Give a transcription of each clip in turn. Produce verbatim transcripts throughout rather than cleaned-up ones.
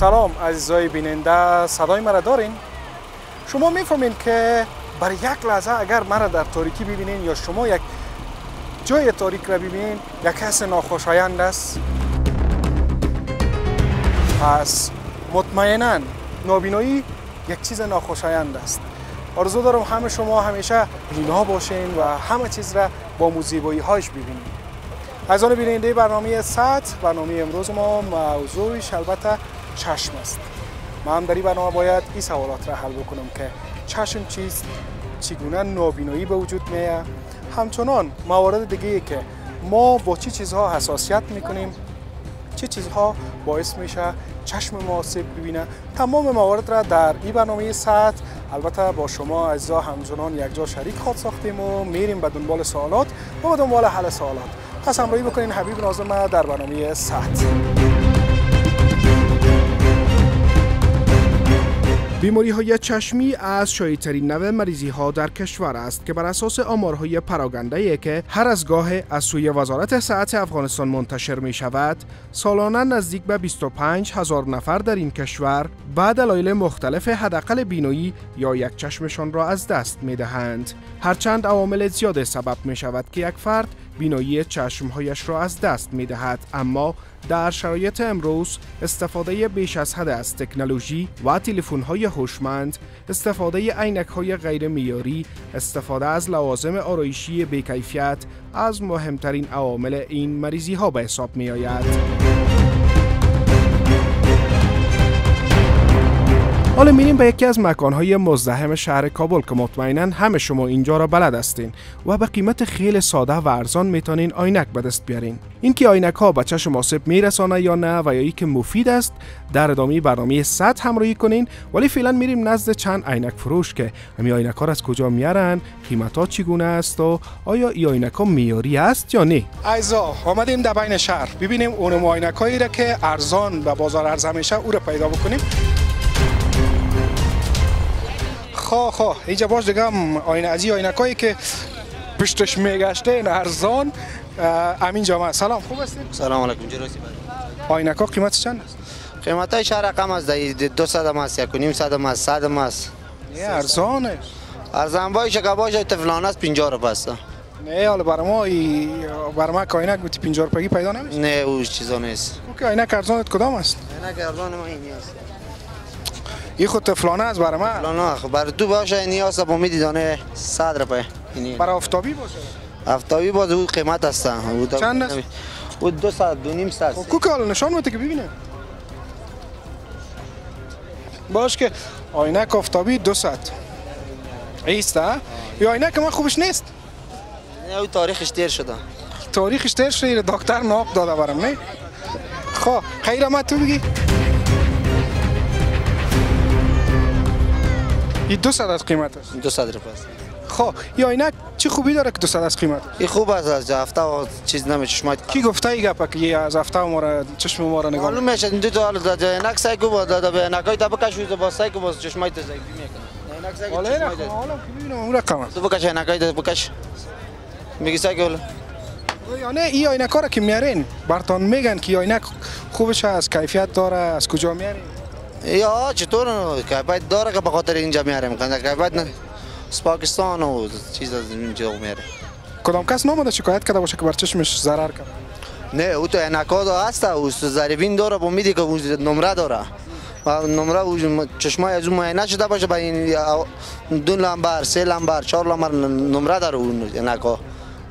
سلام عزیزای بیننده، صدای مرا دارین؟ شما میفهمین که برای یک لحظه اگر مرا در تاریکی ببینین یا شما یک جای تاریک را ببینین یک حس ناخوشایند است؟ پس مطمئنا نابینایی یک چیز ناخوشایند است. آرزو دارم همه شما همیشه بینا باشین و همه چیز را با موزیبایی هایش ببینید. از آن بیننده برنامه ساعت، برنامه امروز ما موضوعش البته چشم است. ما هم در این برنامه باید این سوالات را حل بکنم که چشم چیست، چگونه نابینایی به وجود میاد، همچنان موارد دیگه ای که ما با چه چی چیزها حساسیت میکنیم، چه چی چیزها باعث میشه چشم ما آسیب ببینه. تمام موارد را در این برنامه ساعت البته با شما عزیزا همچنان یک جا شریک خود ساختیم و میریم به دنبال سوالات و به دنبال حل سوالات. پس همراهی بکنین حبیب ناظم در برنامه ساعت. بیماری‌های چشمی از شایع‌ترین نوع مریضی‌ها در کشور است که بر اساس آمارهای پراگنده‌ای که هر از گاه از سوی وزارت صحت افغانستان منتشر می‌شود، سالانه نزدیک به بیست و پنج هزار نفر در این کشور به دلایل مختلف حداقل بینایی یا یک چشمشان را از دست می‌دهند. هرچند عوامل زیاد سبب می‌شود که یک فرد بینایی چشم‌هایش را از دست می‌دهد، اما در شرایط امروز استفاده بیش از حد از تکنولوژی و تلفن‌های هوشمند، استفاده عینک‌های غیر معیاری، استفاده از لوازم آرایشی بی‌کیفیت از مهمترین عوامل این مریضی‌ها به حساب می‌آید. حالا می‌ریم به یکی از مکان‌های مزدحم شهر کابل که مطمئناً همه شما اینجا را بلد هستین و به قیمت خیلی ساده و ارزان میتونین آینک به دست بیارین. اینکه آینک‌ها به چشم آسیب میرسانه یا نه و یا اینکه مفید است در ادامه برنامه صد همراهی کنین، ولی فعلا میریم نزد چند عینک فروش که همین آینک‌ها از کجا میارن، قیمت‌ها چگونه است و آیا این آینک‌ها معیاری است یا نه. عزیزا اومدیم در بین شهر ببینیم اونم آینک‌هایی را که ارزان به بازار ارز میشه او را پیدا بکنیم. خو خو اینجا باش دیگم آینه ازی آینکایی که پشتش میگشته این ارزان امین جامعه. سلام، خوب هستی؟ سلام علیکم. جراسی بر آینکا قیمتش چند است؟ قیمتش هر رقم از دویست ماست، یک و نیم صد ماست، صد ماست. نه ارزانه، ارزان باشه که باشه تفلان است پنجاه روپیه است. نه حالا برای ما برای ما آینک بوتی پنجاه روپیه پیدا نمیشه. نه اون چیزا نیست. اوکی آینک ارزانت کدام است؟ آینک ارزان ما این است. ای خود تفلانه از برای ما؟ تفلانه خب برای تو باشه این نیاز با میدی دانه صد روپیه. برای آفتابی باشه؟ آفتابی باشه اون قیمت هسته. چند است؟ اون دو صد، دو نیم صد. کوکه حالا نشان بده که ببینه. باش که آینک آفتابی دو صد. ایست ها؟ یا آینک من خوبش نیست؟ نه اون تاریخش دیر شده. تاریخش دیر شده ایره دکتر ناپ داده برام نه؟ خب خیلی ما تو بگی؟ این دو صد از قیمت است. دو صد روپیه است. خب این آینک چه خوبی داره که دو صد از قیمت است؟ این خوب است از هفته و چیز نمی چشمات. کی گفته این گپ که یه از هفته ما را چشم ما را نگاه معلوم میشه دو تا داد آینک سگ بود داد به آینکای تا بکش تو با سگ بود چشمات زنگ میکنه. آینک سگ حالا حالا ببینم اون رقم تو بکش آینکای تو بکش میگی سگ حالا یعنی این آینک ها را که میارین براتون میگن که آینک خوبش است، کیفیت داره، از کجا میارین؟ یا چطور کیفیت داره که به خاطر اینجا میاریم که کیفیت نه از پاکستان و چیز از اینجا میاره. کدام کس نامده شکایت کرده باشه که بر چشمش ضرر کرده؟ نه او تو عینک‌ها داره هست او ضریبین داره با میدی که اون نمره داره و نمره اون چشمای از اون معاینه شده باشه با این دو لامبر سه لامبر چهار لامبر نمره داره اون عینک‌ها.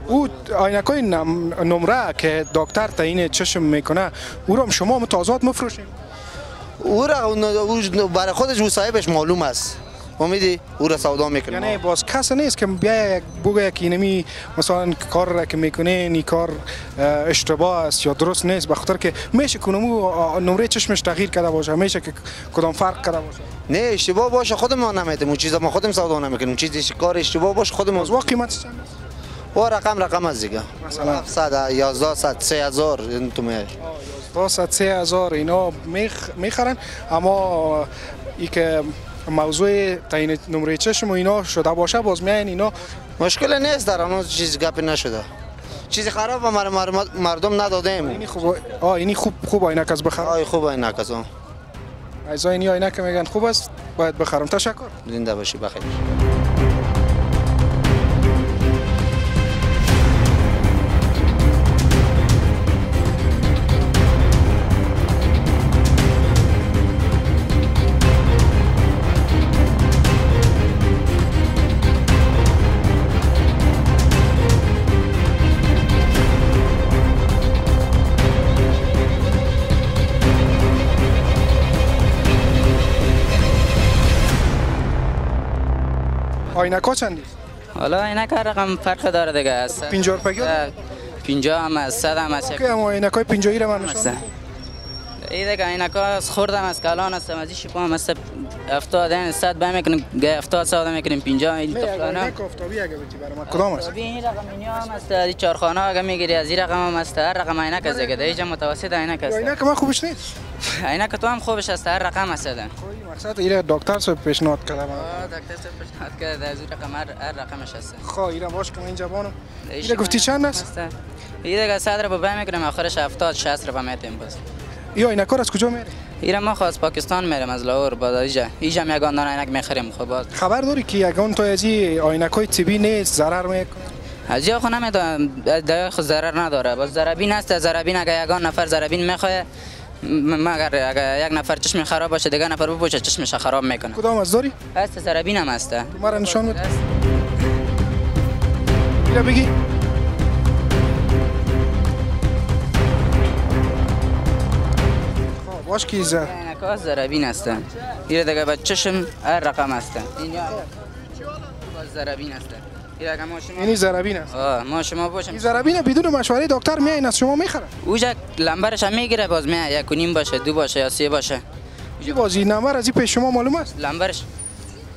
او عینک‌های نمره که دکتر تعیین چشم میکنه او رو شما متازاد مفروشین؟ او را اون برای خودش و صاحبش معلوم است. امیدی او را سودا میکنه. یعنی باز کس نیست که بیا بگه که اینمی مثلا کار را که میکنین این کار اشتباه است یا درست نیست به خاطر که میشه کنمو نمره چشمش تغییر کرده باشه، میشه که کدام فرق کرده باشه. نه اشتباه باشه خودمون نمیدیم اون چیزا ما خودم سودا نمیکنیم. چیزی کار اشتباه باشه خودمون. از قیمتش چند است؟ و رقم رقم از دیگه مثلا هفتصد یازده صد سه هزار تومه دویست و سه هزار اینا میخرن. اما ای که موضوع تعیین نمره چشم و اینا شده باشه باز میان اینا مشکل نیست در اون چیز گپ نشده چیزی خراب و مردم ندادیم. اینی خوب آ اینی خوب خوب عینک از بخره. آ خوب عینک از عزای این آینه که میگن خوب است باید بخرم. تشکر. زنده باشی. بخیر. آینکا چندی؟ حالا اینکا رقم فرق داره دیگه است. پنجاه روپیه بود. پنجاه هم از صد هم از. که ما اینکای پنجاهی رو من نشون. این دیگه اینکا از خوردم از کلان است از شیپ هم است هفتاد دن صد بهم میکنیم هفتاد صد میکنیم پنجاه این تفلانه. اینکا هفتابی اگه بچی برای ما کدام است؟ این رقم اینجا هم است از چارخانه اگه میگیری از این رقم هم است هر رقم اینکا است که دیگه متوسط اینکا است. اینکا ما خوبش نیست. اینکا تو هم خوبش است هر رقم است. مقصد ایره دکتر سو پیشنهاد کردم. آه دکتر سو پیشنهاد کرد از این رقم هر رقمش هست. خا ایره باش که اینجا بانم. ایره گفتی چند است؟ ایره گفت صد رو بهم میکنم آخرش هفتاد شصت رو بهم میتیم باز. یا اینا کار از کجا میری؟ ایره ما خواست پاکستان میرم از لاهور با ایجا. ایجا میگن دان اینک میخریم خب باز. خبر داری که یگان تو از این آینکای طبی نیست ضرر میکنه؟ از جا خونه میدونم دایه خود ضرر نداره. باز ضربین است ضربین اگه یگان نفر ضربین میخواد مگر اگر یک نفر چشم خراب باشه دیگه نفر بپوشه چشمش خراب میکنه. کدام از داری؟ هست زربین هم هست. ما را نشان بده. بیا بگی. واش کی زد؟ اینکا زربین هستن. این دیگه با چشم هر رقم هستن. این زربین هستن. یعنی زربین است. آه ما شما باشم. این زربین بدون مشوره دکتر میاین از شما میخره. اوجا لمبرش هم میگیره باز می یک و نیم باشه دو باشه یا سه باشه. این بازی نمبر از این پیش شما معلوم است؟ لمبرش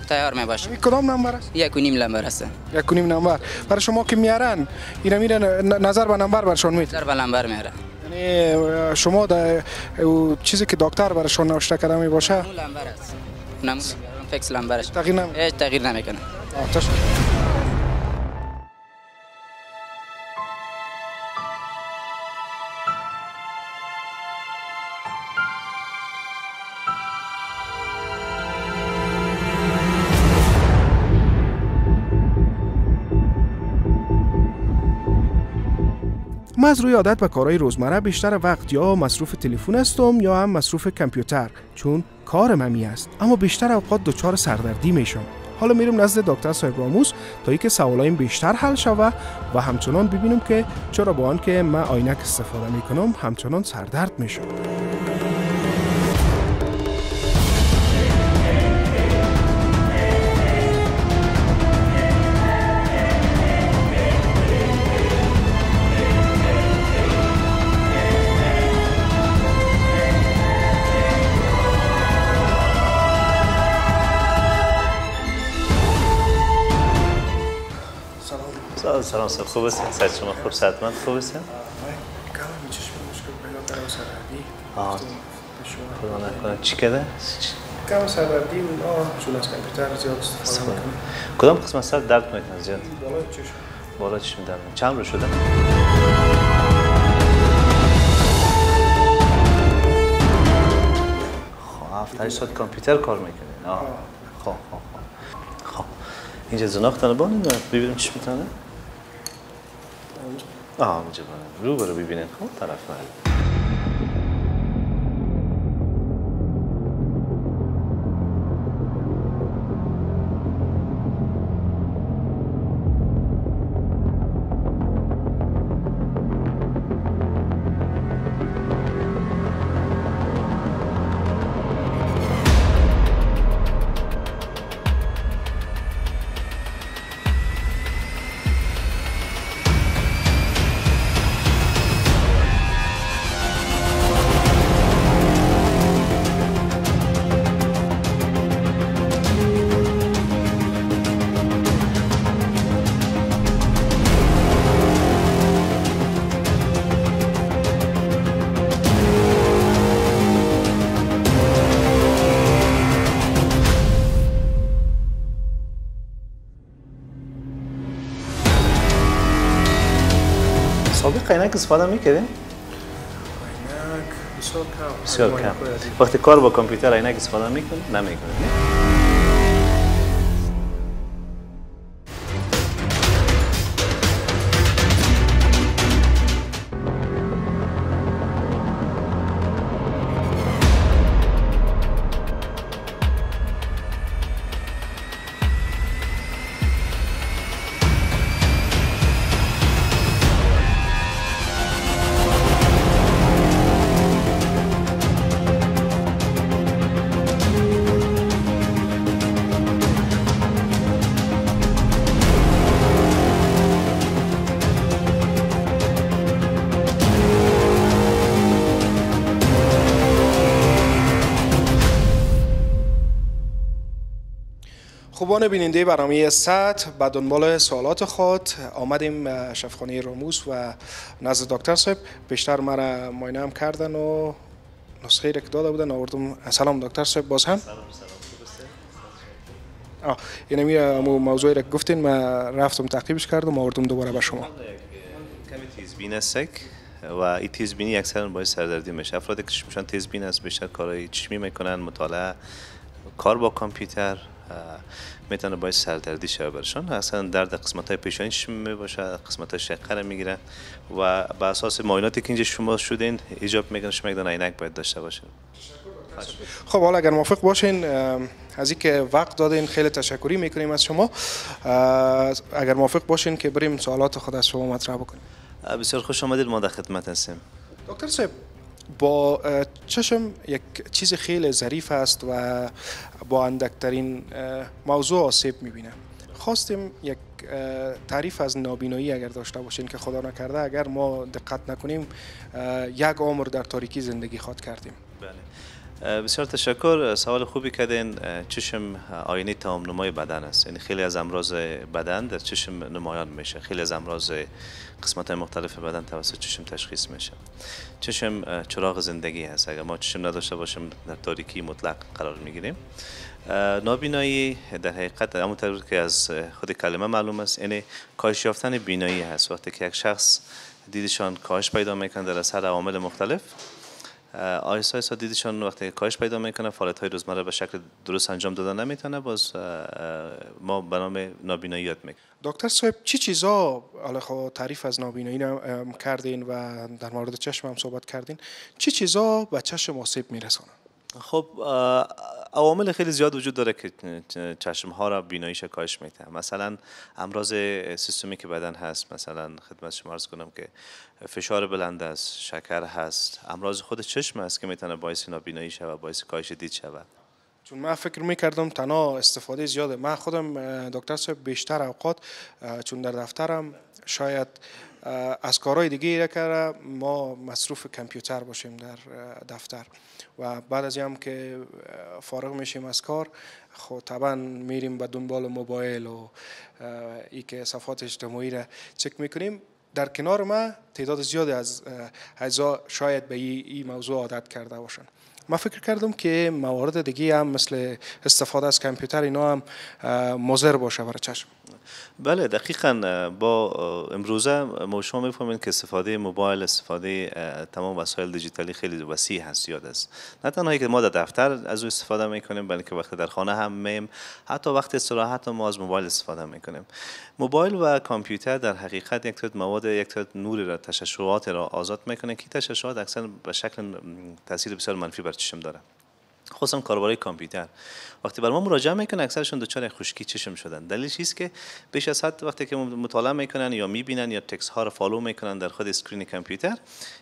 تیار می باشه. این کدام نمبر است؟ یک و نیم لمبر است. یک و نیم نمبر. برای شما که میارن اینا میره نظر به نمبر برشون میده. نظر به نمبر میاره. یعنی شما ده چیزی که دکتر برشون نوشته کرده می باشه. نمبر است. نمبر فکس لمبرش. تغییر نمیکنه. هیچ تغییر نمیکنه. ما از روی عادت به کارهای روزمره بیشتر وقت یا مصروف تلفن هستم یا هم مصروف کامپیوتر چون کارم همی است، اما بیشتر اوقات دچار سردردی میشم. حالا میرم نزد دکتر صاحب راموس تا اینکه سوالایم بیشتر حل شوه و همچنان ببینم که چرا با آن که من عینک استفاده میکنم همچنان سردرد میشم. سلام سلام خوب است سعید شما خوب سعادتمند خوب است. کاملا چشم مشکل پیدا کرده سردردی. آه. خدا نکنه چی کرده؟ کاملا سردردی و چون از کامپیوتر زیاد استفاده میکنه. کدام قسمت سر درد میکنه زیاد؟ بالا چشم. بالا چشم درد. چند روز شده؟ خب هفتاد ساعت کامپیوتر کار میکنه. آه. خب خب خب. اینجا زناختن بانیم ببینیم چی میتونه. آه میشه من رو برو ببینید خود طرف من. سابق اینک استفاده میکردی؟ اینک بسیار کم. وقتی کار با کامپیوتر عینک استفاده میکنه نمیکنه. خوبان بیننده برنامه سطح به دنبال سوالات خود آمدیم شفاخانه راموس و نزد دکتر صاحب بیشتر مرا معاینه هم کردن و نسخه را که داده بودن آوردم. سلام دکتر صاحب باز هم. سلام سلام. اینمی موضوعی را گفتین من رفتم تعقیبش کردم آوردم دوباره به شما. کمی تیزبین است و این تیزبینی اکثرا باعث سردردی میشه. افرادی که چشمشان تیزبین است بیشتر کارهای چشمی میکنن، مطالعه کار با کامپیوتر میتونه باعث سردردی شود برشان. اصلا درد قسمت‌های پیشانی چشم میباشه، قسمت‌های شقه میگیرن و به اساس معایناتی که اینجا شما شدین ایجاب میکنه شما یک دونه عینک باید داشته باشین. خب حالا اگر موافق باشین از اینکه وقت دادین خیلی تشکری میکنیم از شما. اگر موافق باشین که بریم سوالات خود از شما مطرح بکنیم. بسیار خوش آمدید، ما در خدمت هستیم. دکتر صاحب با چشم یک چیز خیلی ظریف است و با اندکترین موضوع آسیب میبینه. خواستیم یک تعریف از نابینایی اگر داشته باشین که خدا نکرده اگر ما دقت نکنیم یک عمر در تاریکی زندگی خود کردیم. بله. بسیار تشکر. سوال خوبی کردین. چشم آینه تمام نمای بدن است. یعنی خیلی از امراض بدن در چشم نمایان میشه. خیلی از امراض قسمت های مختلف بدن توسط چشم تشخیص میشه. چشم چراغ زندگی هست. اگر ما چشم نداشته باشیم در تاریکی مطلق قرار میگیریم. نابینایی در حقیقت همون طور که از خود کلمه معلوم است یعنی کاهش یافتن بینایی هست. وقتی که یک شخص دیدشان کاهش پیدا میکنه در اثر عوامل مختلف، آیسا آیسا دیدشان وقتی کاهش پیدا میکنه فعالیت های روزمره به شکل درست انجام دادن نمیتونه، باز ما به نام نابینایی یاد میکنیم. دکتر صاحب چی چیزا علاوه تعریف از نابینایی کردین و در مورد چشم هم صحبت کردین، چی چیزا به چشم آسیب میرسونه؟ خب عوامل خیلی زیاد وجود داره که چشم ها را بیناییش کاهش میده. مثلا امراض سیستمی که بدن هست، مثلا خدمت شما عرض کنم که فشار بلند است، شکر هست، امراض خود چشم است که میتونه باعث نابینایی شود، باعث کاهش دید شود. چون من فکر میکردم تنها استفاده زیاده. من خودم دکتر صاحب بیشتر اوقات چون در دفترم شاید از کارهای دیگه ایره که ما مصروف کامپیوتر باشیم در دفتر و بعد از هم که فارغ میشیم از کار خب طبعا میریم به دنبال موبایل و ای که صفحات اجتماعی را چک میکنیم. در کنار ما تعداد زیادی از اعضا شاید به این موضوع عادت کرده باشن. من فکر کردم که موارد دیگه هم مثل استفاده از کامپیوتر اینا هم مضر باشه برای چشم. بله دقیقاً. با امروزه ما شما میفهمین که استفاده موبایل، استفاده تمام وسایل دیجیتالی خیلی وسیع هست، زیاد است. نه تنها که ما در دفتر از او استفاده میکنیم بلکه وقتی در خانه هم میم، حتی وقت استراحت ما از موبایل استفاده میکنیم. موبایل و کامپیوتر در حقیقت یک تعداد مواد، یک تعداد نوری را، تشعشعات را آزاد میکنه که تشعشعات اکثر به شکل تاثیر بسیار منفی بر چشم داره. خصوصا کاربرای کامپیوتر وقتی بر ما مراجعه میکنن اکثرشون دچار خشکی چشم شدن. دلیلش اینه که بیش از حد وقتی که مطالعه میکنن یا میبینن یا تکست ها رو فالو میکنن در خود اسکرین کامپیوتر،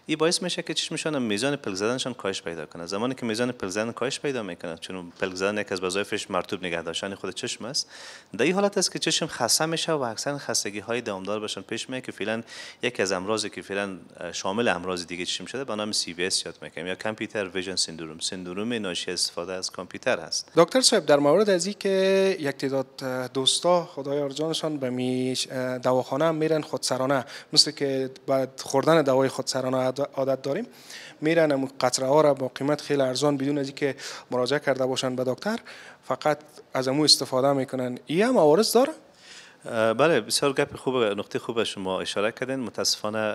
این باعث میشه که چشمشون میزان پلک زدنشون کاهش پیدا کنه. زمانی که میزان پلک زدن کاهش پیدا میکنه، چون پلک زدن یک از وظایفش مرطوب نگه داشتن خود چشم است، در این حالت است که چشم خسته میشه و اکثرا خستگی های دوامدار بهشون پیش میاد که فعلا یکی از امراضی که فعلا شامل امراض دیگه چشم شده به نام سی وی اس یاد میکنیم یا کامپیوتر ویژن سندروم، سندروم ناشی استفاده از کامپیوتر است. دکتر صاحب در مورد از این که یک تعداد دوستا خدایار جانشان به می دواخانه میرن خودسرانه، مثل که بعد خوردن دوای خودسرانه عادت داریم، میرن قطره ها را با قیمت خیلی ارزان بدون از اینکه مراجعه کرده باشن به دکتر فقط از امو استفاده میکنن، این هم عوارض داره؟ بله، بسیار گپ خوب، نقطه خوب شما اشاره کردین. متاسفانه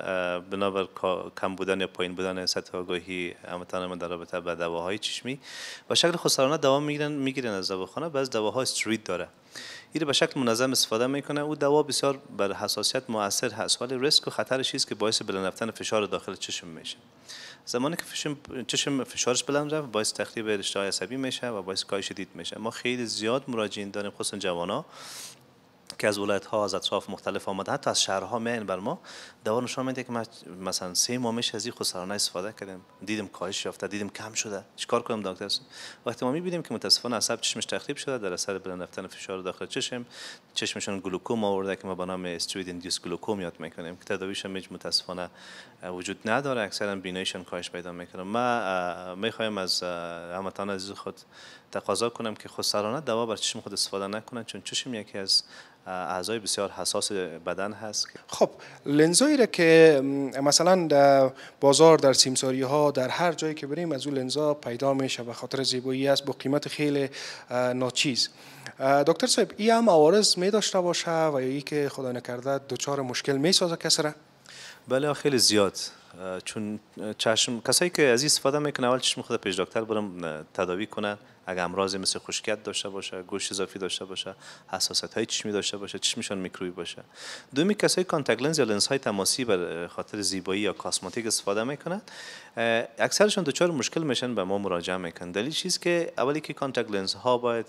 بنابر کم بودن یا پایین بودن سطح آگاهی هموطنان در رابطه با دواهای چشمی و شکل خسرانه دوا میگیرن میگیرن از دواخانه. بعض دواها استریت داره، این به شکل منظم استفاده میکنه. او دوا بسیار بر حساسیت مؤثر هست، ولی ریسک و خطر چیزی که باعث بلند رفتن فشار داخل چشم میشه. زمانی که فشم، چشم فشارش بلند رفت، باعث تخریب رشته‌های عصبی میشه و باعث کاهش دید میشه. ما خیلی زیاد مراجعین داریم، خصوصا جوانا که از ولایت‌ها، از اطراف مختلف آمده، حتی از شهرها میان بر ما. دوا نشون میده که مثلا سه ماه میشه از این خسرانه استفاده کردیم، دیدیم کاهش یافته، دیدیم کم شده. چیکار کنیم دکتر؟ وقتی ما می‌بینیم که متاسفانه عصب چشمش تخریب شده در اثر بلند رفتن فشار داخل چشم، چشمشون گلوکوم آورده که ما به نام استروید ایندیوس گلوکوم یاد می‌کنیم که تداویش هم متاسفانه وجود نداره. اکثرا بینایشون کاهش پیدا می‌کنه. ما می‌خوایم از هموطنان عزیز خود تقاضا کنم که خسرانه دوا بر چشم خود استفاده نکنن، چون چشم یکی از اعضای بسیار حساس بدن هست. خب لنزایی را که مثلا در بازار، در سیمساری ها، در هر جایی که بریم از اون لنزا پیدا میشه، به خاطر زیبایی است، با قیمت خیلی ناچیز. دکتر صاحب این هم عوارض می داشته باشه و این که خدا نکرده دچار مشکل می سازه کس را؟ بله خیلی زیاد، چون چشم کسایی که از این استفاده میکنه اول چشم خود پیش دکتر برم تداوی کنن. اگر امراضی مثل خشکیت داشته باشه، گوشت اضافی داشته باشه، حساسیت های چشمی داشته باشه، چشمشان میکروبی باشه. دومی کسایی کانتاکت لنز یا لنز های تماسی بر خاطر زیبایی یا کاسماتیک استفاده میکنن، اکثرشون دچار مشکل میشن، به ما مراجعه میکنن. دلیل چیز که اولی که کانتاکت لنز ها باید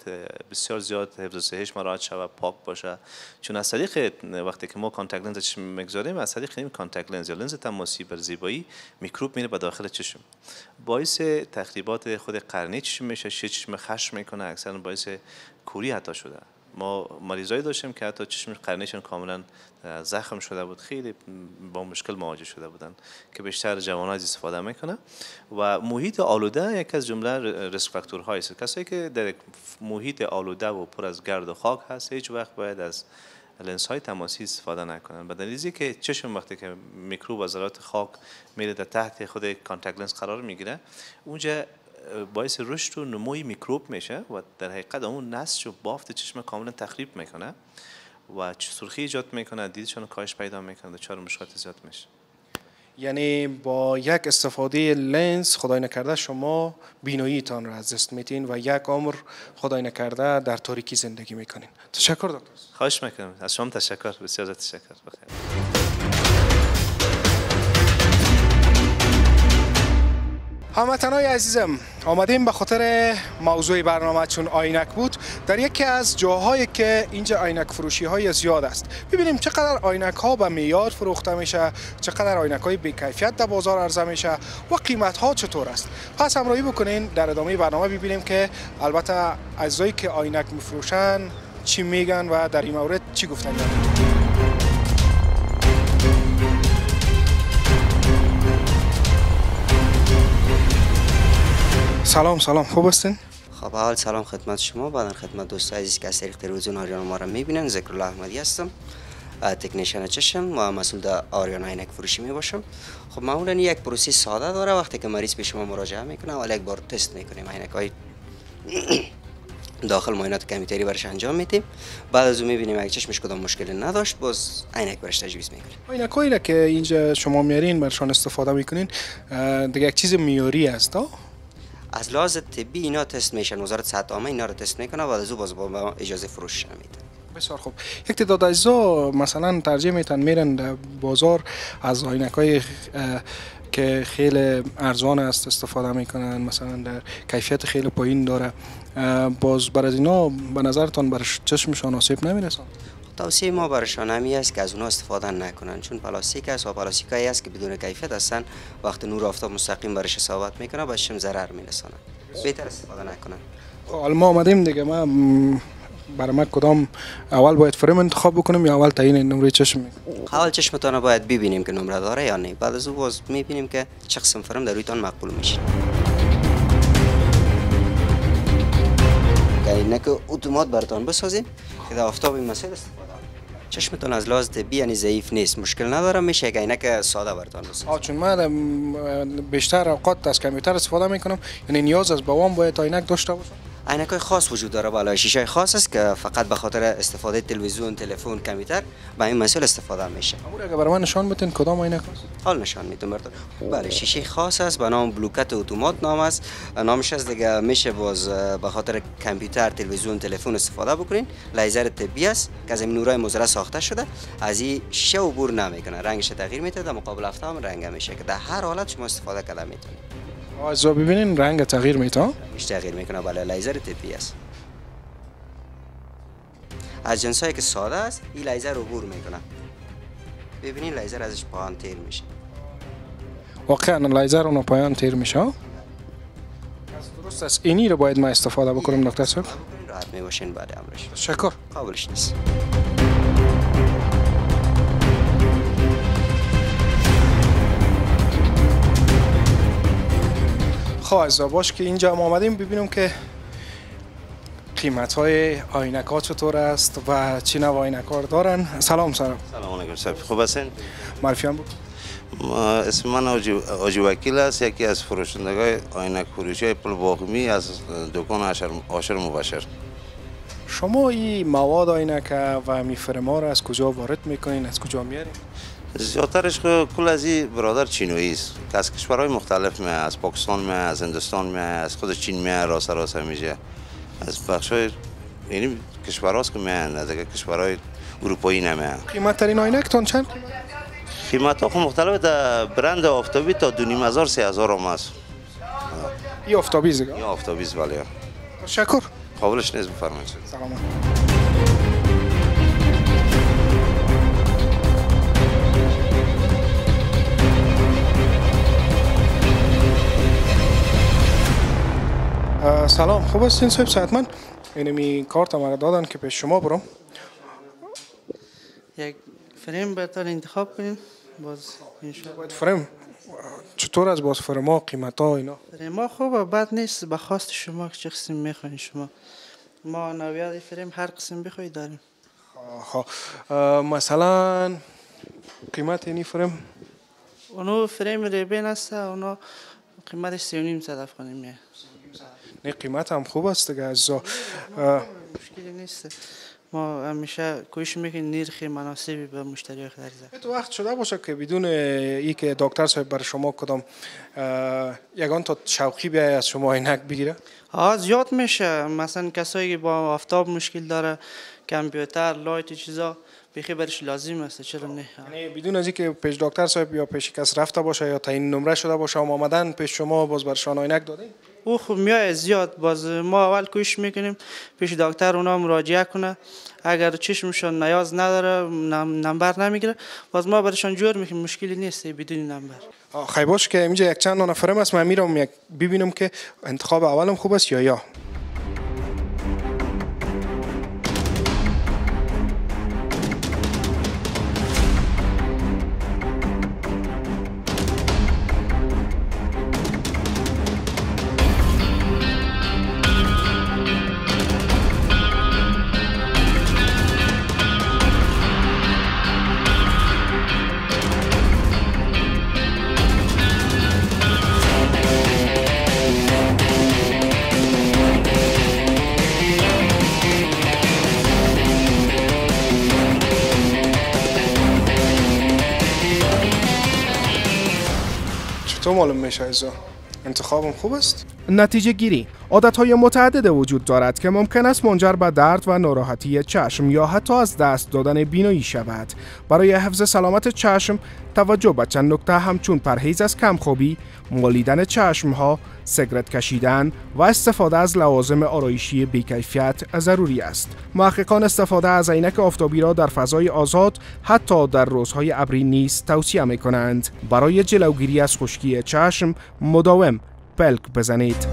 بسیار زیاد حفظ و صحتش مراعات شود، پاک باشه، چون از طریق وقتی که ما کانتاکت لنز چشم میگذاریم، از طریق این کانتاکت لنز یا لنز تماسی بر زیبایی میکروب میره به داخل چشم، باعث تخریبات خود قرنی چشم میشه، چشم خشم میکنه، اکثرا باعث کوری حتی شده. ما مریضایی داشتیم که حتی چشم قرنیشون کاملا زخم شده بود، خیلی با مشکل مواجه شده بودن که بیشتر جوان‌ها از استفاده میکنه. و محیط آلوده یک از جمله ریسک فاکتورها است. کسایی که در محیط آلوده و پر از گرد و خاک هست، هیچ وقت باید از لنزهای تماسی استفاده نکنن، به دلیلی که چشم وقتی که میکروب و ذرات خاک میره در تحت خود کانتاکت لنز قرار میگیره، اونجا باعث رشد و نموی میکروب میشه و در حقیقت اون نسج و بافت چشم کاملا تخریب میکنه و سرخی ایجاد میکنه، دیدشون کاهش پیدا میکنه، دچار مشکلات زیاد میشه. یعنی با یک استفاده لنز خدای نکرده شما بیناییتان را از دست میتین و یک عمر خدای نکرده در تاریکی زندگی میکنین. تشکر دکتر. خواهش میکنم، از شما تشکر، بسیار تشکر. بخیر. هموطنان عزیزم، آمدیم به خاطر موضوع برنامه چون آینک بود در یکی از جاهایی که اینجا آینک فروشی های زیاد است. ببینیم چقدر آینک ها به میاد فروخته میشه، چقدر آینک های بی‌کیفیت در بازار عرضه میشه و قیمت ها چطور است. پس همراهی بکنین، در ادامه برنامه ببینیم که البته عزیزایی که آینک میفروشن چی میگن و در این مورد چی گفتن دارن. سلام سلام، خوب هستین؟ خب اول سلام خدمت شما، بعدن خدمت دوستای عزیز که از طریق تلویزیون آریانا ما را میبینن. ذکرالله احمدی هستم، تکنیشن چشم و مسئول در آریانا عینک فروشی میباشم. خب معمولا یک پروسه ساده داره، وقتی که مریض به شما مراجعه میکنه اول یک بار تست میکنیم، عینکای داخل معاینات کمیتری برش انجام میدیم، بعد از اون میبینیم اگه چشمش کدام مشکلی نداشت باز عینک برش تجویز میکنیم. عینکایی که اینجا شما میارین برشان استفاده میکنین دیگه یک چیز معیاری است. از لحاظ طبی اینا تست میشن، وزارت صحت عامه اینا رو تست میکنه و از او باز با اجازه فروش میدن. بسیار خوب. یک تعداد عزیزا مثلا ترجیح میتن میرن در بازار از عینکای که خیلی ارزان است استفاده میکنن، مثلا در کیفیت خیلی پایین داره. باز بر از اینا به نظرتان بر چشمشان آسیب نمیرسن؟ توصیه ما برشان همی است که از اونها استفاده نکنن، چون پلاستیک است و پلاستیکایی است که بدون کیفیت هستن، وقتی نور آفتاب مستقیم برش اصابت میکنه به چشم ضرر میرسونه، بهتر استفاده نکنن. حالا ما آمدیم دیگه، ما برای من کدام اول باید فریم انتخاب بکنم یا اول تعیین نمره چشم میکنم؟ اول چشمتان رو باید ببینیم که نمره داره یا نه، بعد از اون باز میبینیم که چه قسم فریم در رویتان مقبول میشه. عینکه اتومات براتون بسازیم که در آفتاب این مسائل استفاده کنید. چشمتون از لحاظ طبی یعنی ضعیف نیست، مشکل نداره، میشه یک عینک ساده براتون بسازیم. چون من بیشتر اوقات از کامپیوتر استفاده میکنم، یعنی نیاز از بوام باید عینک داشته باشم. عینکای خاص وجود داره، بالای شیشه خاص است که فقط به خاطر استفاده تلویزیون، تلفن، کامپیوتر با این مسئله استفاده میشه. امور اگه برای من نشان بدین کدام عینک است؟ حال نشان میدم برات. بله شیشه خاص است به نام بلوکت اتومات نام است. نامش از دیگه میشه باز به خاطر کامپیوتر، تلویزیون، تلفن استفاده بکنین. لیزر طبی است که از نورای مزرع ساخته شده، از این شیشه عبور نمیکنه، رنگش تغییر میده، در مقابل افتام رنگ میشه که در هر حالت شما استفاده کلا میتونید. از ببینین رنگ تغییر میتونه؟ مش تغییر میکنه، بله لیزر طبی است. از جنسایی که ساده است، این لیزر عبور میکنه. ببینین لیزر ازش پایان تیر میشه. واقعا لیزر اون پایان تیر میشه؟ از درست است. اینی رو باید ما استفاده بکنیم دکتر صاحب؟ راحت میباشین بعد امرش. تشکر. قابلش نیست. خب باش که اینجا ما آمدیم ببینیم که قیمت های آینک ها چطور است و چی نوع آینک ها دارن. سلام سلام سلام علیکم صاحب، خوب هستین؟ معرفیان بود. اسم من آجی وکیل است، یکی از فروشندگان آینک فروشی های پل باقمی از دکان عاشر مباشر. شما این مواد آینک و میفرما را از کجا وارد میکنین، از کجا میارین؟ زیادترش کل از این برادر چینویی است که از کشورهای مختلف میه، از پاکستان میه، از هندوستان میه، از خود چین میه، راست راست میشه از بخشای یعنی کشورهاست که میان، از کشورهای اروپایی نمیه. قیمت ترین آینکتون چند؟ قیمت ها خب مختلف، در برند آفتابی تا دو نیم هزار سه هزار هم است. این آفتابی است؟ این آفتابی است ولی. شکر. قابلش نیست، بفرمایید. سلامت. سلام، خوب هستین صاحب ساعت من؟ اینمی کارت ما را دادن که پیش شما برم. یک فریم بهتر انتخاب کنیم. باز باید فریم چطور از باز فرما قیمت ها اینا؟ فریم ها خوبه، بد نیست، به خواست شما که چه قسم میخواین شما. ما نویاد فریم هر قسم بخواید داریم. آها، مثلا قیمت این فریم؟ اونو فریم ریبین است، اونو قیمتش سه و نیم صد افغانی میه. نه قیمت هم خوب است دیگه از مشکلی نیست، ما همیشه کوشش میکنیم نرخ مناسبی به مشتری خود در تو وقت شده باشه که بدون اینکه دکتر صاحب بر شما کدام یگان تا شوقی بیای از شما عینک بگیره. ها زیاد میشه، مثلا کسایی که با آفتاب مشکل داره، کامپیوتر، لایت چیزا بخی برش لازم است، چرا نه؟ یعنی بدون از اینکه پیش دکتر صاحب یا پیش کس رفته باشه یا تعیین نمره شده باشه اومدن پیش شما باز برشان عینک دادین؟ او خب میای زیاد، باز ما اول کوشش میکنیم پیش دکتر اونا مراجعه کنه، اگر چشمشون نیاز نداره نمبر نمیگیره باز ما برشان جور میکنیم، مشکلی نیست بدون نمبر. خیلی باش که اینجا یک چند نفرم است، من میرم یک ببینم که انتخاب اولم خوب است یا یا. معلوم میشه ازا انتخابم خوب است. نتیجه گیری عادت‌های متعدد وجود دارد که ممکن است منجر به درد و ناراحتی چشم یا حتی از دست دادن بینایی شود. برای حفظ سلامت چشم توجه به چند نکته همچون پرهیز از کمخوابی، مالیدن چشم‌ها، سیگرت کشیدن و استفاده از لوازم آرایشی بی‌کیفیت ضروری است. محققان استفاده از عینک آفتابی را در فضای آزاد حتی در روزهای ابری نیز توصیه می‌کنند. برای جلوگیری از خشکی چشم مداوم پلک بزنید.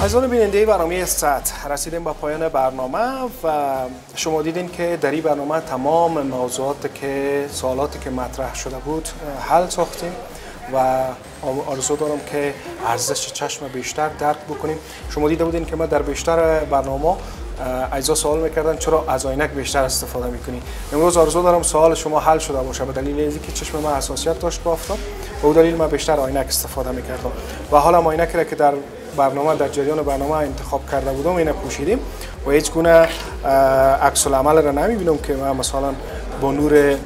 از آن بیننده برنامه ساعت رسیدیم به پایان برنامه و شما دیدین که در این برنامه تمام موضوعات که سوالاتی که مطرح شده بود حل ساختیم و آرزو دارم که ارزش چشم بیشتر درک بکنیم. شما دیده بودین که ما در بیشتر برنامه اجزا سوال میکردن چرا از آینک بیشتر استفاده میکنی. امروز آرزو دارم سوال شما حل شده باشه به دلیل اینکه چشم من حساسیت داشت با آفتاب، به اون دلیل من بیشتر آینک استفاده میکردم و حالا ما آینک را که در برنامه در جریان برنامه انتخاب کرده بودم اینو پوشیدیم و هیچ گونه عکس العمل را نمیبینم که من مثلا با نور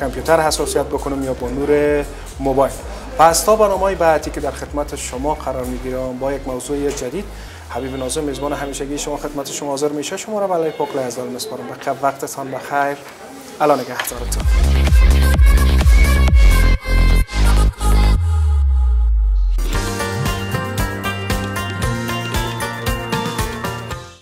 کامپیوتر حساسیت بکنم یا با نور موبایل. پس تا برنامه‌های بعدی که در خدمت شما قرار میگیرم با یک موضوع جدید، حبیب ناظم میزبان همیشگی شما خدمت شما حاضر میشه. شما را به الله پاک لعزال میسپارم. به وقتتان بخیر. الان نگهدارتون.